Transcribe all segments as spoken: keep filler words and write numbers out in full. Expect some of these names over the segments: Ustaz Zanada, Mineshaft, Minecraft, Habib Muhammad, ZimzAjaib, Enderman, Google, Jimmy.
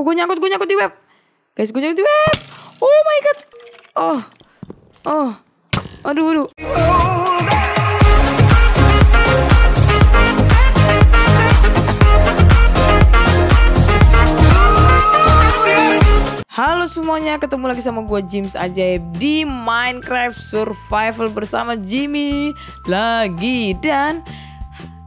Oh, gue nyangkut, gue nyangkut di web. Guys, gue nyangkut di web. Oh my god. Oh. Oh. Aduh, aduh. Halo semuanya, ketemu lagi sama gue ZimzAjaib di Minecraft Survival bersama Jimmy lagi. Dan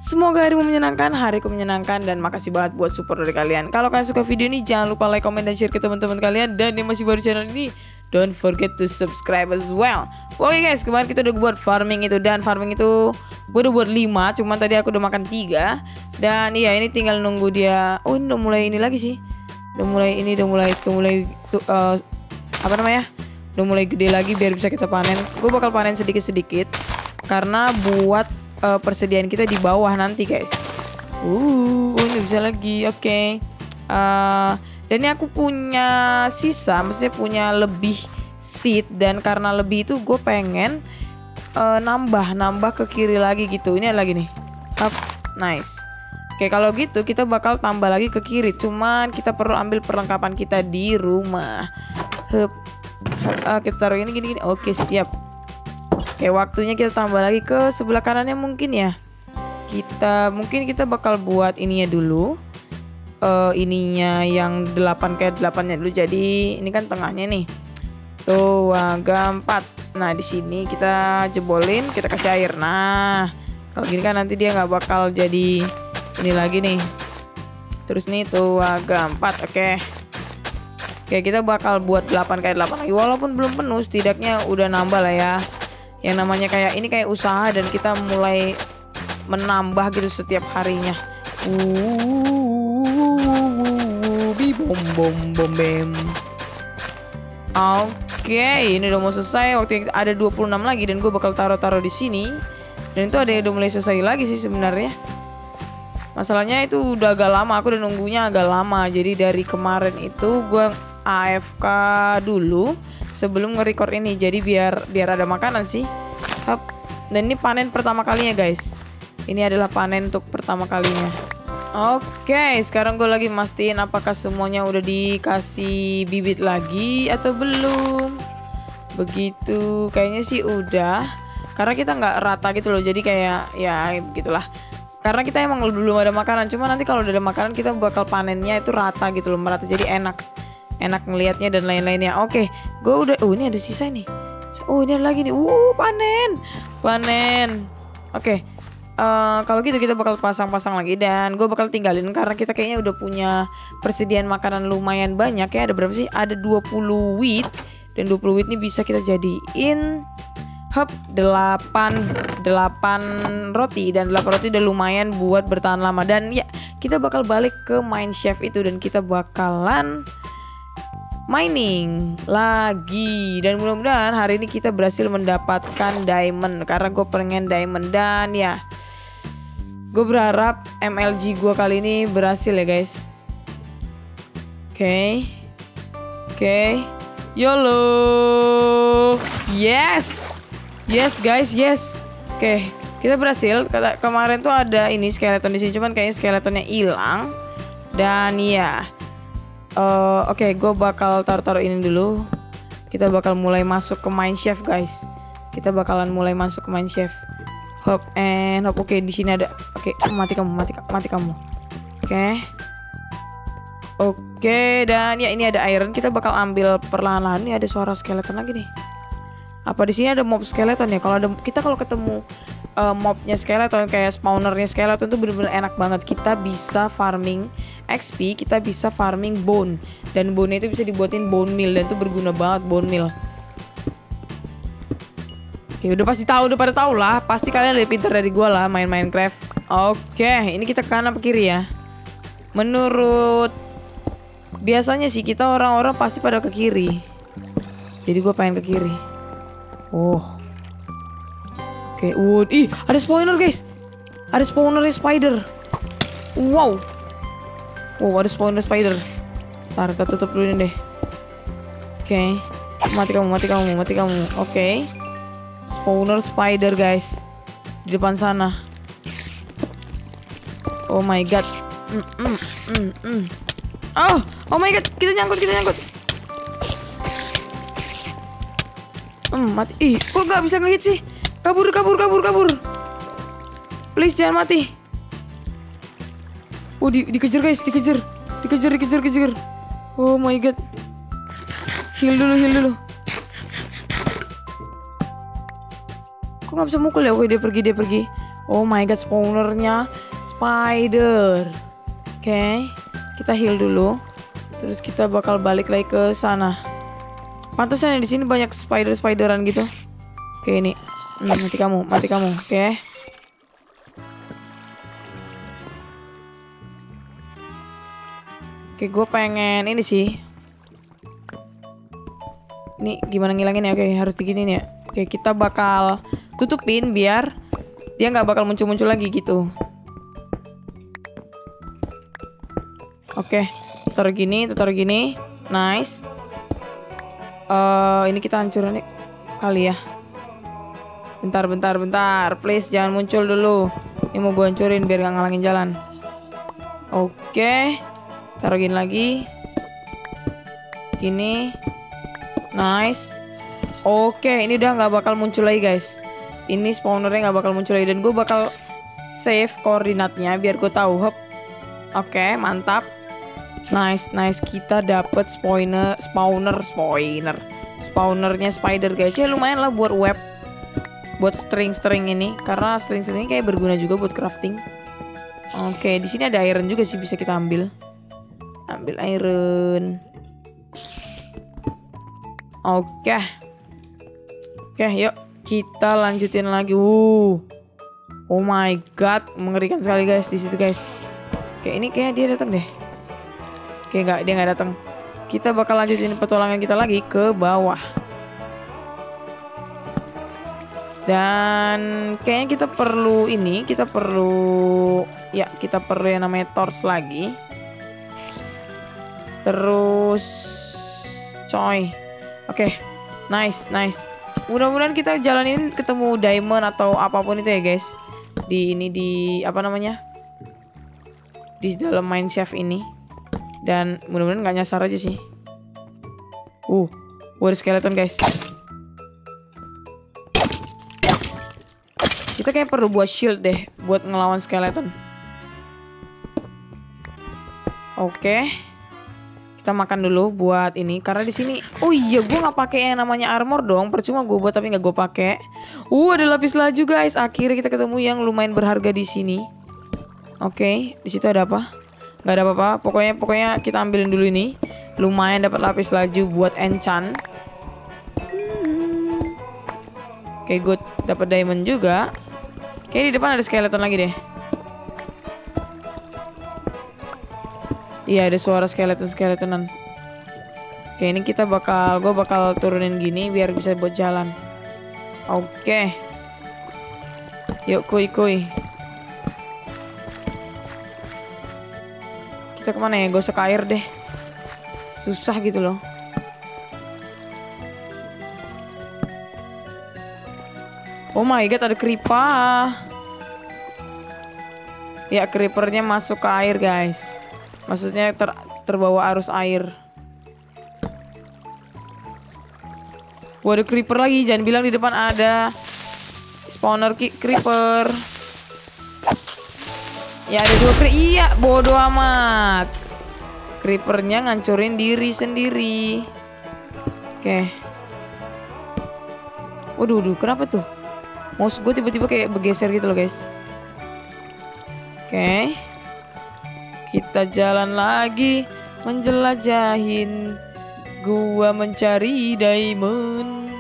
semoga harimu menyenangkan, hariku menyenangkan, dan makasih banget buat support dari kalian. Kalau kalian suka video ini, jangan lupa like, comment, dan share ke teman-teman kalian. Dan yang masih baru channel ini, don't forget to subscribe as well. Oke guys, kemarin kita udah buat farming itu. Dan farming itu gue udah buat lima, cuman tadi aku udah makan tiga. Dan iya, ini tinggal nunggu dia. Oh, ini udah mulai ini lagi sih. Udah mulai ini, udah mulai, udah mulai tuh, uh, apa namanya, udah mulai gede lagi biar bisa kita panen. Gue bakal panen sedikit-sedikit karena buat Uh, persediaan kita di bawah nanti guys. Uh, ini bisa lagi, oke. Okay. Uh, dan ini aku punya sisa, maksudnya punya lebih seed, dan karena lebih itu gue pengen uh, nambah, nambah ke kiri lagi gitu. Ini ada lagi nih. Up, nice. Oke, okay, kalau gitu kita bakal tambah lagi ke kiri. Cuman kita perlu ambil perlengkapan kita di rumah. Hup. Uh, kita taruh ini gini-gini. Oke, okay, siap. Oke, waktunya kita tambah lagi ke sebelah kanannya mungkin ya. Kita mungkin kita bakal buat ininya dulu. Uh, ininya yang delapan kayak delapannya dulu. Jadi ini kan tengahnya nih. Tuh agak empat. Nah, di sini kita jebolin, kita kasih air. Nah, kalau gini kan nanti dia nggak bakal jadi ini lagi nih. Terus nih tuh agak empat. Oke. Oke, kita bakal buat delapan kayak delapan lagi. Walaupun belum penuh, setidaknya udah nambah lah ya. Yang namanya kayak ini kayak usaha, dan kita mulai menambah gitu setiap harinya. Bi bom bom bom bem. Oke, ini udah mau selesai. Waktu ada dua puluh enam lagi, dan gue bakal taruh-taruh di sini. Dan itu ada yang udah mulai selesai lagi sih sebenarnya. Masalahnya itu udah agak lama, aku udah nunggunya agak lama. Jadi dari kemarin itu gue A F K dulu sebelum nge-record ini, jadi biar biar ada makanan sih. Hop. Dan ini panen pertama kalinya guys. Ini adalah panen untuk pertama kalinya. Oke, okay, sekarang gue lagi mastiin apakah semuanya udah dikasih bibit lagi atau belum. Begitu, kayaknya sih udah. Karena kita nggak rata gitu loh, jadi kayak ya gitulah. Karena kita emang belum ada makanan. Cuma nanti kalau udah ada makanan kita bakal panennya itu rata gitu loh, merata, jadi enak. Enak ngelihatnya dan lain-lainnya. Oke, gue udah. Oh, ini ada sisa nih. Oh, ini ada lagi nih. Uh, panen, panen. Oke, uh, kalau gitu kita bakal pasang-pasang lagi, dan gue bakal tinggalin karena kita kayaknya udah punya persediaan makanan lumayan banyak ya. Ada berapa sih? Ada dua puluh wheat, dan dua puluh wheat ini bisa kita jadiin hop delapan delapan roti, dan delapan roti udah lumayan buat bertahan lama. Dan ya, kita bakal balik ke Mineshaft itu, dan kita bakalan mining lagi. Dan mudah-mudahan hari ini kita berhasil mendapatkan diamond, karena gue pengen diamond. Dan ya, gue berharap M L G gue kali ini berhasil ya guys. Oke, okay. Oke, okay. YOLO. Yes, yes guys, yes. Oke, okay. Kita berhasil. Kata kemarin tuh ada ini skeleton di sini, cuman kayaknya skeletonnya hilang. Dan ya, Uh, oke, okay, gue bakal taruh-taruh ini dulu. Kita bakal mulai masuk ke Mineshaft guys. Kita bakalan mulai masuk ke Mineshaft. Hop and hop. Oke, okay, di sini ada. Oke, okay, mati kamu, mati, mati kamu. Oke, okay. Oke, okay, dan ya ini ada iron. Kita bakal ambil perlahan-lahan. Ini ada suara skeleton lagi nih. Apa di sini ada mob skeleton ya? Kalau ada, kita kalau ketemu uh, mobnya skeleton, kayak spawnernya skeleton tuh bener-bener enak banget. Kita bisa farming X P, kita bisa farming bone, dan bone itu bisa dibuatin bone meal, dan itu berguna banget bone meal. Oke, udah pasti tahu, udah pada tahu lah, pasti kalian lebih pintar dari gue lah main Minecraft. Oke, ini kita ke kanan ke kiri ya. Menurut biasanya sih kita orang-orang pasti pada ke kiri, jadi gue pengen ke kiri. Oh, oke, wood. Ih, ada spawner guys, ada spawner spider. Wow. Oh, ada spawner spider. Ntar kita tutup dulu ini deh. Oke, okay. Mati kamu, mati kamu, mati kamu. Oke, okay. Spawner spider guys, di depan sana. Oh my god. mm, mm, mm, mm. Oh, Oh my god, kita nyangkut, kita nyangkut. Hmm, mati. Ih, kok gak bisa ngehit sih? Kabur, kabur, kabur, kabur. Please jangan mati. Oh, di, dikejar guys, dikejar. Dikejar, dikejar, dikejar. Oh my god. Heal dulu, heal dulu. Kok gak bisa mukul ya? Woi, dia pergi, dia pergi. Oh my god, spawnernya spider. Oke, okay, kita heal dulu. Terus kita bakal balik lagi ke sana. Pantesan ya di sini banyak spider-spideran gitu. Oke, okay, ini. Hmm, mati kamu, mati kamu. Oke. Okay. Oke, okay, gue pengen ini sih. Ini gimana ngilangin ya? Oke, okay, harus diginiin ya. Oke, okay, kita bakal tutupin biar dia nggak bakal muncul-muncul lagi gitu. Oke, okay, taruh gini, taruh gini, nice. Uh, ini kita hancurin kali ya. Bentar, bentar, bentar, please jangan muncul dulu. Ini mau gue hancurin biar gak ngalangin jalan. Oke, okay, taruh gini lagi. Gini, nice. Oke, okay, ini udah nggak bakal muncul lagi guys. Ini spawnernya nggak bakal muncul lagi dan gue bakal save koordinatnya biar gue tahu. Hop, oke, okay, mantap. Nice, nice, kita dapet spawner, spawner, spawner, spawnernya spider guys. Ya lumayan lah buat web, buat string-string ini, karena string-string ini kayak berguna juga buat crafting. Oke, okay, di sini ada iron juga sih, bisa kita ambil, ambil iron. Oke, okay, oke, okay, yuk kita lanjutin lagi. Wuh, oh my god, mengerikan sekali guys di situ guys. Kayak ini kayaknya dia datang deh. Oke, nggak, dia nggak datang. Kita bakal lanjutin petualangan kita lagi ke bawah. Dan kayaknya kita perlu ini, kita perlu ya, kita perlu yang namanya torch lagi. Terus coy. Oke, nice, nice. Mudah-mudahan kita jalanin ketemu diamond atau apapun itu ya guys. Di ini, di apa namanya, di dalam mineshaft ini. Dan mudah-mudahan gak nyasar aja sih. Uh, waduh, skeleton guys. Kita kayak perlu buat shield deh, buat ngelawan skeleton. Oke, okay, kita makan dulu buat ini karena di sini. Oh iya, gue nggak pakai yang namanya armor dong. Percuma gue buat tapi nggak gue pakai. Uh, ada lapis laju guys. Akhirnya kita ketemu yang lumayan berharga di sini. Oke, okay, di situ ada apa? Gak ada apa-apa, pokoknya pokoknya kita ambilin dulu ini. Lumayan dapat lapis laju buat enchant. Hmm. Oke, okay, good, dapat diamond juga. Oke, okay, di depan ada skeleton lagi deh. Iya, ada suara skeleton-skeletonan. Oke, okay, ini kita bakal, gue bakal turunin gini biar bisa buat jalan. Oke, okay. Yuk kuy-kuy. Kita kemana ya? Gosok air deh. Susah gitu loh. Oh my god, ada creeper. Ya, creepernya masuk ke air guys. Maksudnya ter terbawa arus air. Wah, ada creeper lagi. Jangan bilang di depan ada spawner creeper. Ya ada dua creeper. Iya, bodoh amat. Creepernya ngancurin diri sendiri. Oke. Waduh, waduh, kenapa tuh? Mouse gue tiba-tiba kayak bergeser gitu loh guys. Oke, kita jalan lagi menjelajahin gua mencari diamond.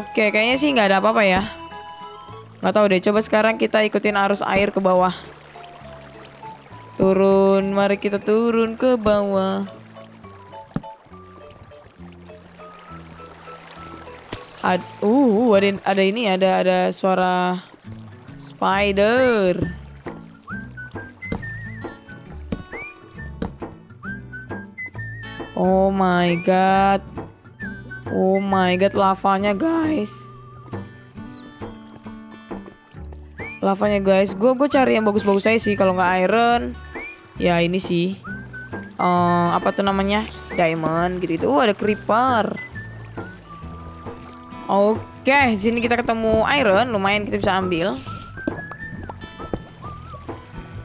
Oke, kayaknya sih nggak ada apa-apa ya. Nggak tahu deh, coba sekarang kita ikutin arus air ke bawah. Turun, mari kita turun ke bawah. Ad, uh, ada, ada ini, ada ada suara spider. Oh my god, oh my god, lavanya guys. Lavanya guys, gue gue cari yang bagus-bagus aja sih. Kalau nggak iron, ya ini sih. uh, apa tuh namanya, diamond gitu-gitu. Oh, ada creeper. Oke, di sini kita ketemu iron, lumayan kita bisa ambil.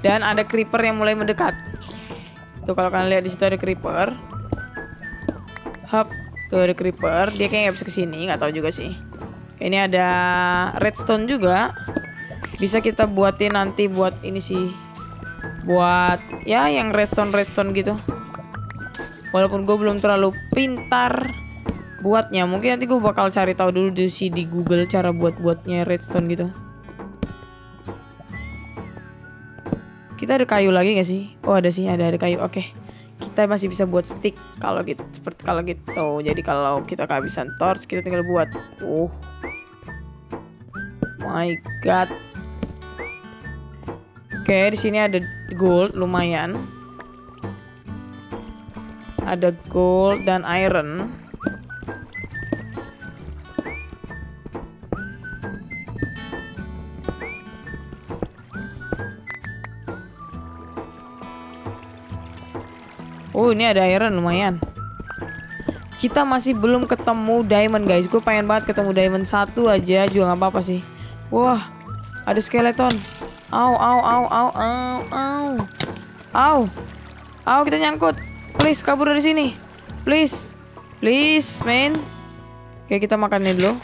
Dan ada creeper yang mulai mendekat. Tuh kalau kalian lihat di situ ada creeper. Hop, tuh ada creeper. Dia kayaknya nggak bisa kesini, nggak tahu juga sih. Ini ada redstone juga. Bisa kita buatin nanti buat ini sih. Buat ya yang redstone-redstone gitu. Walaupun gue belum terlalu pintar buatnya. Mungkin nanti gue bakal cari tahu dulu di si di Google cara buat-buatnya redstone gitu. Kita ada kayu lagi nggak sih? Oh ada sih, ada ada kayu. Oke. Okay. Kita masih bisa buat stick kalau gitu, seperti kalau gitu. Jadi kalau kita kehabisan torch, kita tinggal buat. Oh my god. Oke, okay, di sini ada gold lumayan. Ada gold dan iron. Oh, ini ada iron lumayan. Kita masih belum ketemu diamond, guys. Gue pengen banget ketemu diamond, satu aja juga nggak apa-apa sih. Wah, ada skeleton. Au, au, au, au, au, au, au, au, kita nyangkut. Please kabur dari sini. Please, please, man. Oke, kita makannya dulu.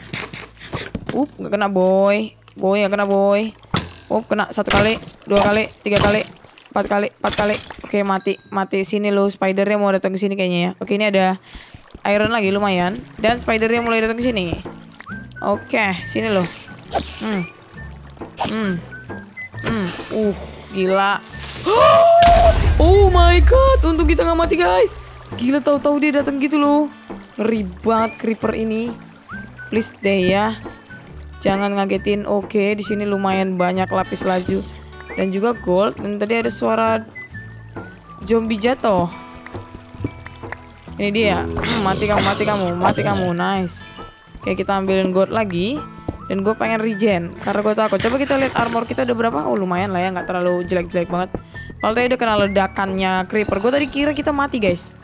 Up, nggak kena boy, boy nggak kena boy. Up, kena satu kali, dua kali, tiga kali. Empat kali, empat kali. Oke, mati, mati. Sini lo, spidernya mau datang ke sini kayaknya ya. Oke, ini ada iron lagi lumayan. Dan spidernya mulai datang ke sini. Oke, sini lo. Hmm, hmm, hmm. Uh, gila. Oh my god, untung kita nggak mati guys. Gila, tahu-tahu dia datang gitu loh. Ngeri banget creeper ini. Please deh ya, jangan ngagetin. Oke, di sini lumayan banyak lapis laju. Dan juga gold. Dan tadi ada suara zombie jatuh. Ini dia. Mati kamu, mati kamu, mati kamu. Nice. Oke, kita ambilin gold lagi. Dan gue pengen regen karena gue takut. Coba kita lihat armor kita udah berapa. Oh lumayan lah ya, nggak terlalu jelek-jelek banget. Kalau tadi udah kena ledakannya creeper. Gue tadi kira kita mati guys.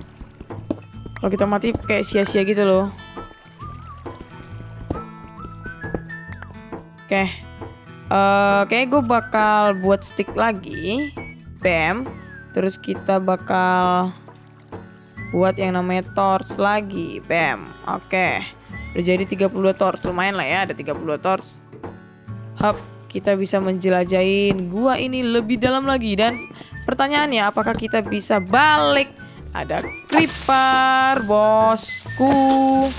Kalau kita mati kayak sia-sia gitu loh. Oke. Uh, Kayaknya gue bakal buat stick lagi. Bam. Terus kita bakal buat yang namanya torch lagi. Bam. Oke, okay. Udah jadi tiga puluh torch. Lumayan lah ya, ada tiga puluh torch. Hop. Kita bisa menjelajahin gua ini lebih dalam lagi. Dan pertanyaannya, apakah kita bisa balik? Ada creeper, bosku.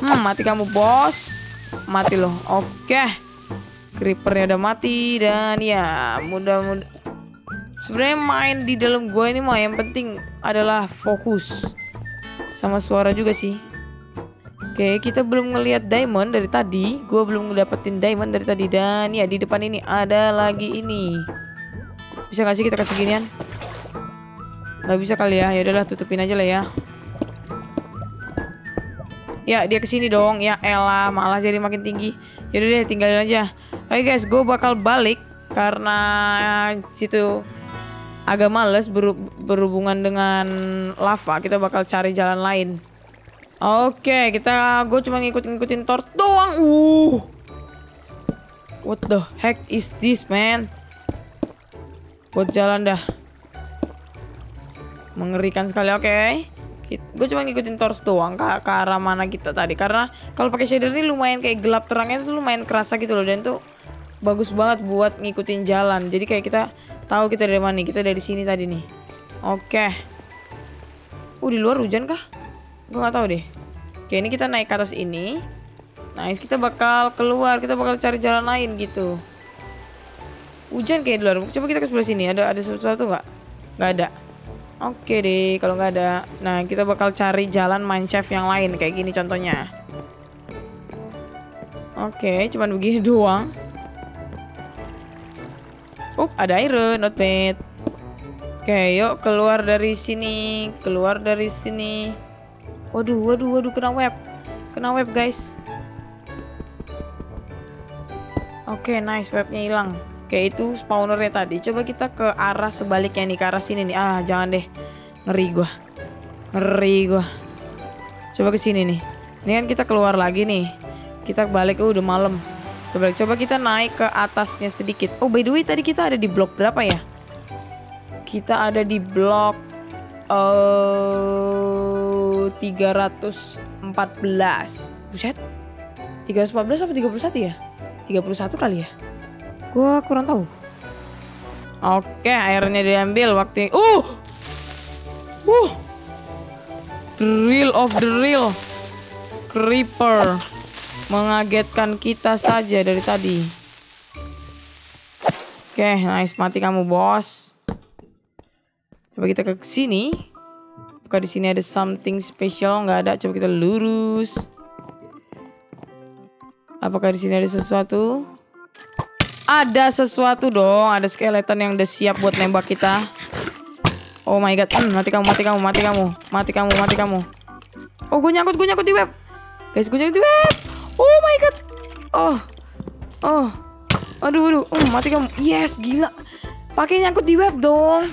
Hmm, mati kamu bos. Mati loh. Oke, okay. Creepernya udah mati. Dan ya mudah-mudahan sebenarnya main di dalam gua ini mah yang penting adalah fokus sama suara juga sih. Oke, kita belum ngelihat diamond dari tadi. Gua belum ngedapetin diamond dari tadi. Dan ya di depan ini ada lagi ini. Bisa gak sih kita kasih ginian? Gak bisa kali ya. Ya udahlah, tutupin aja lah ya. Ya dia kesini dong. Ya elah, malah jadi makin tinggi. Yaudah deh, tinggalin aja. Oke okay guys, gue bakal balik karena situ agak males berhubungan dengan lava. Kita bakal cari jalan lain. Oke, okay, kita gue cuma ngikut-ngikutin torch doang. Uh, what the heck is this man? Buat jalan dah. Mengerikan sekali. Oke, okay. Gue cuma ngikutin torch doang ke, ke arah mana kita tadi. Karena kalau pakai shader ini lumayan kayak gelap terangnya itu lumayan kerasa gitu loh. Dan tuh bagus banget buat ngikutin jalan. Jadi kayak kita tahu kita dari mana nih. Kita dari sini tadi nih. Oke. Uh di luar hujan kah? Gue nggak tahu deh. Oke, ini kita naik ke atas ini. Nice, kita bakal keluar. Kita bakal cari jalan lain gitu. Hujan kayak di luar. Coba kita ke sebelah sini. Ada ada sesuatu nggak? Nggak ada. Oke deh, kalau nggak ada. Nah, kita bakal cari jalan mineshaft yang lain kayak gini contohnya. Oke, cuman begini doang. Up, ada iron, not bad. Oke, yuk keluar dari sini. Keluar dari sini. Waduh, waduh, waduh, kena web. Kena web, guys. Oke, nice, webnya hilang. Oke, itu spawnernya tadi. Coba kita ke arah sebaliknya nih, ke arah sini nih. Ah, jangan deh. Ngeri gua. Ngeri gua. Coba ke sini nih. Ini kan kita keluar lagi nih. Kita balik, oh, udah malam. Coba coba kita naik ke atasnya sedikit. Oh, by the way tadi kita ada di blok berapa ya? Kita ada di blok uh, tiga ratus empat belas. Buset. tiga ratus empat belas apa tiga puluh satu ya? tiga puluh satu kali ya? Gua kurang tahu. Oke, airnya diambil waktu. Uh. Uh. Drill of the real. Creeper mengagetkan kita saja dari tadi. Oke, nice, mati kamu, bos. Coba kita ke sini. Buka di sini ada something special, nggak ada. Coba kita lurus. Apakah di sini ada sesuatu? Ada sesuatu dong, ada skeleton yang udah siap buat nembak kita. Oh my god, hmm, mati kamu, mati kamu, mati kamu, mati kamu, mati kamu. Oh, gue nyangkut, gue nyangkut di web, guys, gue nyangkut di web. Oh my god, oh, oh, aduh, aduh, oh, mati kamu, yes, gila, pakai nyangkut di web dong.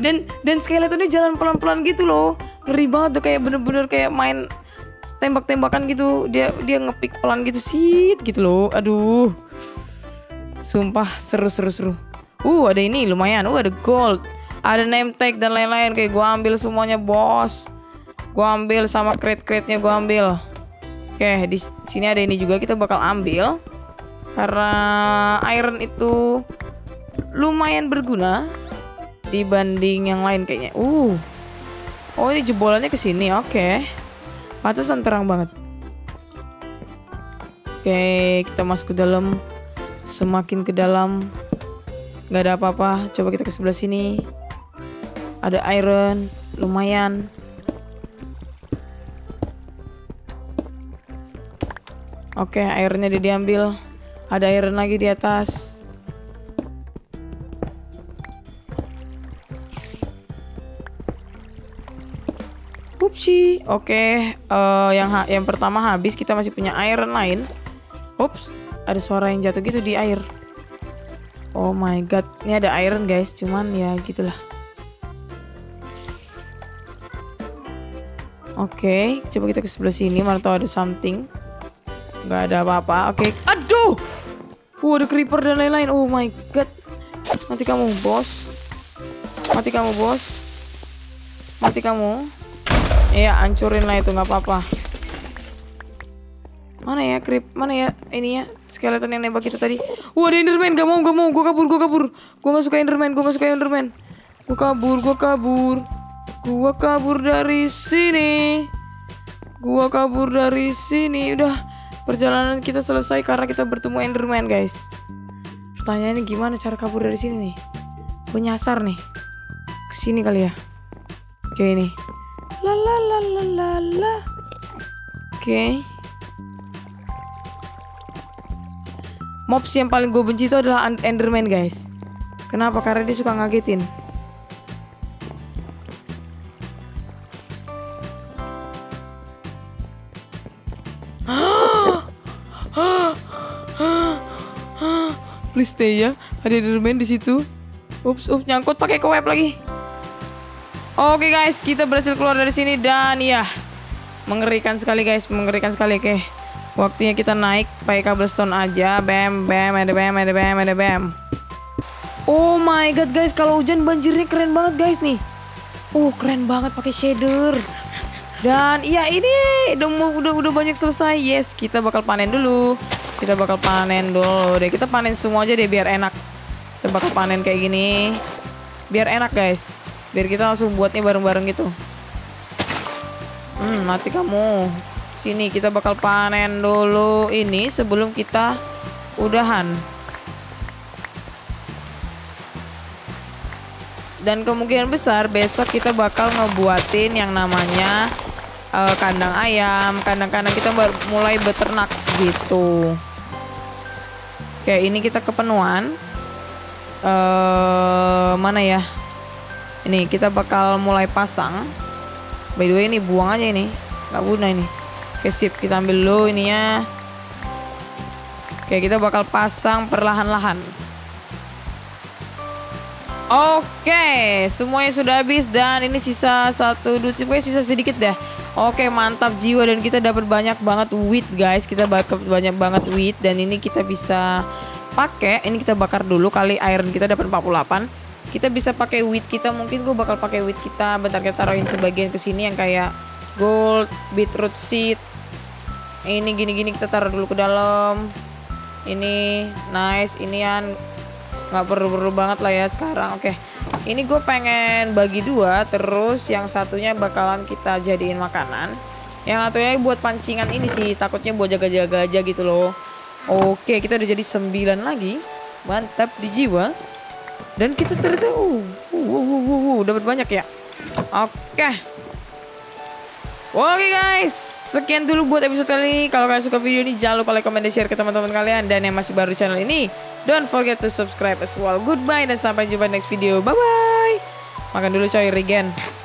Dan dan skeletonnya jalan pelan-pelan gitu loh, ngeri banget tuh, kayak bener-bener kayak main tembak-tembakan gitu, dia dia ngepick pelan gitu sih, gitu loh, aduh. Sumpah seru-seru-seru. Uh, ada ini lumayan. Uh, ada gold, ada name tag dan lain-lain. Kayak gue ambil semuanya, bos. Gue ambil sama crate-crate-nya gue ambil. Oke, di sini ada ini juga kita bakal ambil karena iron itu lumayan berguna dibanding yang lain kayaknya. Uh, oh ini jebolannya ke sini. Oke, pantesan terang banget. Oke, kita masuk ke dalam. Semakin ke dalam nggak ada apa-apa. Coba kita ke sebelah sini. Ada iron, lumayan. Oke, airnya dia diambil. Ada iron lagi di atas. Upsi. Oke, uh, yang yang pertama habis. Kita masih punya iron lain. Ups. Ada suara yang jatuh gitu di air. Oh my god, ini ada iron guys, cuman ya gitulah. Oke, okay, coba kita ke sebelah sini, mana tahu ada something. Gak ada apa-apa. Oke, okay. Aduh, uh, ada creeper dan lain-lain. Oh my god, mati kamu bos, mati kamu bos, mati kamu. Iya, hancurin lah itu, nggak apa-apa. Mana ya creep, mana ya ini ya skeleton yang nembak kita tadi. Wah, ada enderman, gak mau, gak mau, gue kabur, gue kabur, gue gak suka enderman, gue gak suka enderman, gue kabur, gue kabur, gue kabur dari sini, gue kabur dari sini. Udah, perjalanan kita selesai karena kita bertemu enderman guys. Pertanyaannya gimana cara kabur dari sini nih? Gue nyasar nih, kesini kali ya, kayak ini. Lalalalalalala. Oke. Mobs yang paling gue benci itu adalah enderman guys. Kenapa? Karena dia suka ngagetin. Please stay ya. Ada enderman di situ. Ups, ups, nyangkut pakai ke web lagi. Oke guys, kita berhasil keluar dari sini dan ya, mengerikan sekali guys, mengerikan sekali. Oke. Waktunya kita naik pakai cobblestone aja. Bam, bam, ada bam, ada bam, ada bam. Oh my god guys, kalau hujan banjirnya keren banget guys nih. Oh, keren banget pakai shader. Dan iya ini udah, udah udah banyak selesai. Yes, kita bakal panen dulu. Kita bakal panen dulu deh. Kita panen semua aja deh biar enak. Kita bakal panen kayak gini. Biar enak guys. Biar kita langsung buatnya bareng-bareng gitu. Hmm, mati kamu. Sini kita bakal panen dulu ini sebelum kita udahan. Dan kemungkinan besar besok kita bakal ngebuatin yang namanya uh, kandang ayam. Kandang-kandang kita baru mulai beternak gitu. Oke, ini kita kepenuhan. Uh, mana ya? Ini kita bakal mulai pasang. By the way ini buang aja ini. Gak guna ini. Oke, sip, kita ambil dulu ini ya. Oke, kita bakal pasang perlahan-lahan. Oke, semuanya sudah habis dan ini sisa satu duit, sisa sedikit deh. Oke, mantap jiwa dan kita dapat banyak banget wheat guys. Kita dapat banyak banget wheat dan ini kita bisa pakai. Ini kita bakar dulu kali iron kita dapat empat puluh delapan. Kita bisa pakai wheat kita. Mungkin gue bakal pakai wheat kita. Bentar kita taruhin sebagian ke sini yang kayak gold, beetroot seed. Ini gini-gini kita taruh dulu ke dalam. Ini nice, inian nggak perlu-perlu banget lah ya sekarang. Oke, ini gue pengen bagi dua, terus yang satunya bakalan kita jadiin makanan, yang satunya buat pancingan ini sih, takutnya buat jaga-jaga aja gitu loh. Oke, kita udah jadi sembilan lagi, mantap di jiwa. Dan kita ternyata uh, uh, uh, uh, uh, uh dapat banyak ya. Oke, oke guys, sekian dulu buat episode kali ini. Kalau kalian suka video ini, jangan lupa like, comment, dan share ke teman-teman kalian. Dan yang masih baru channel ini, don't forget to subscribe as well. Goodbye dan sampai jumpa next video. Bye-bye. Makan dulu coy, Regen.